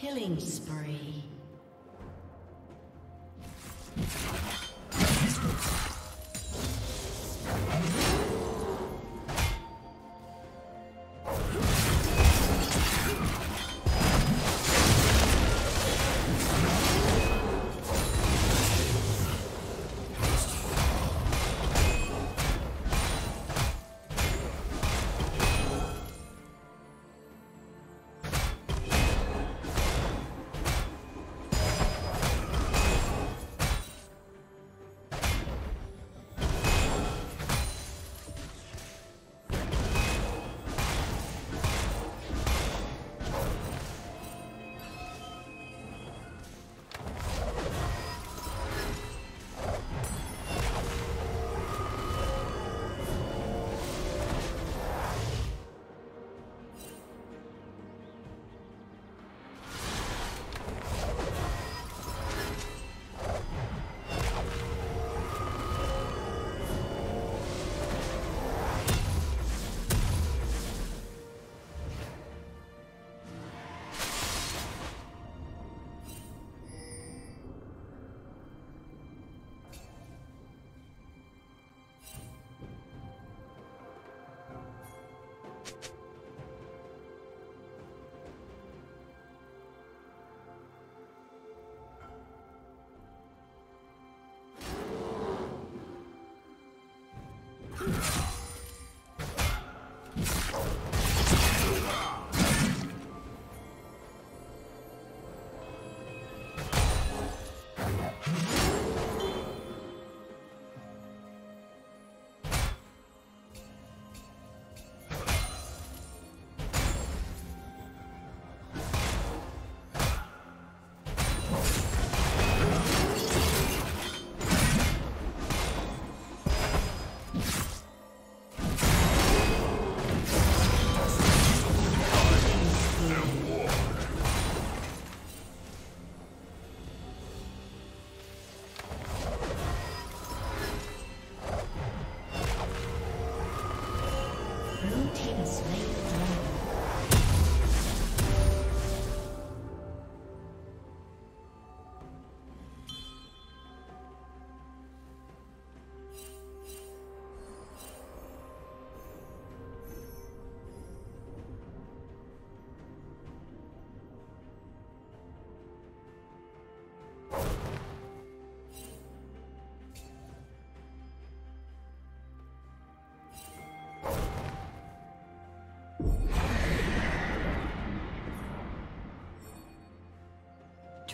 Killing spree.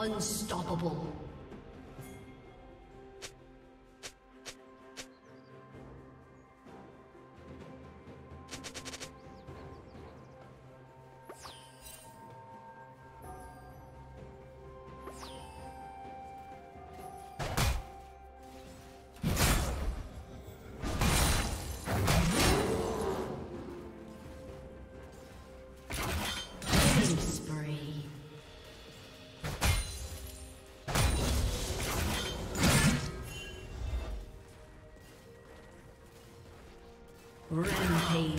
Unstoppable. Rampage.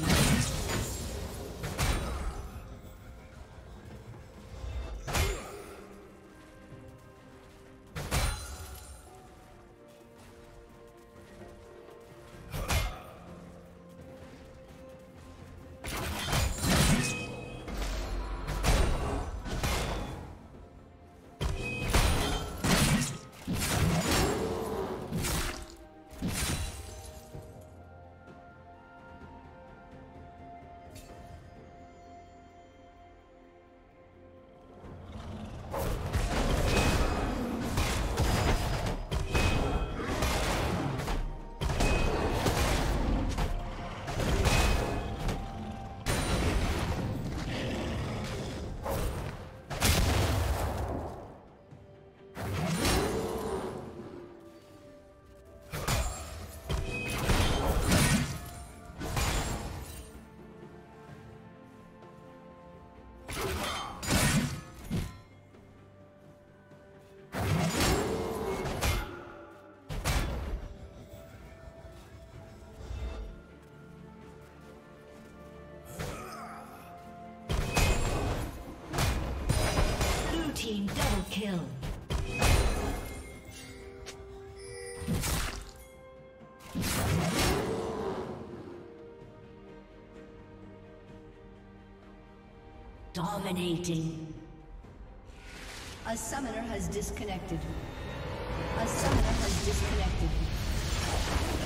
kill. Dominating. A summoner has disconnected. A summoner has disconnected.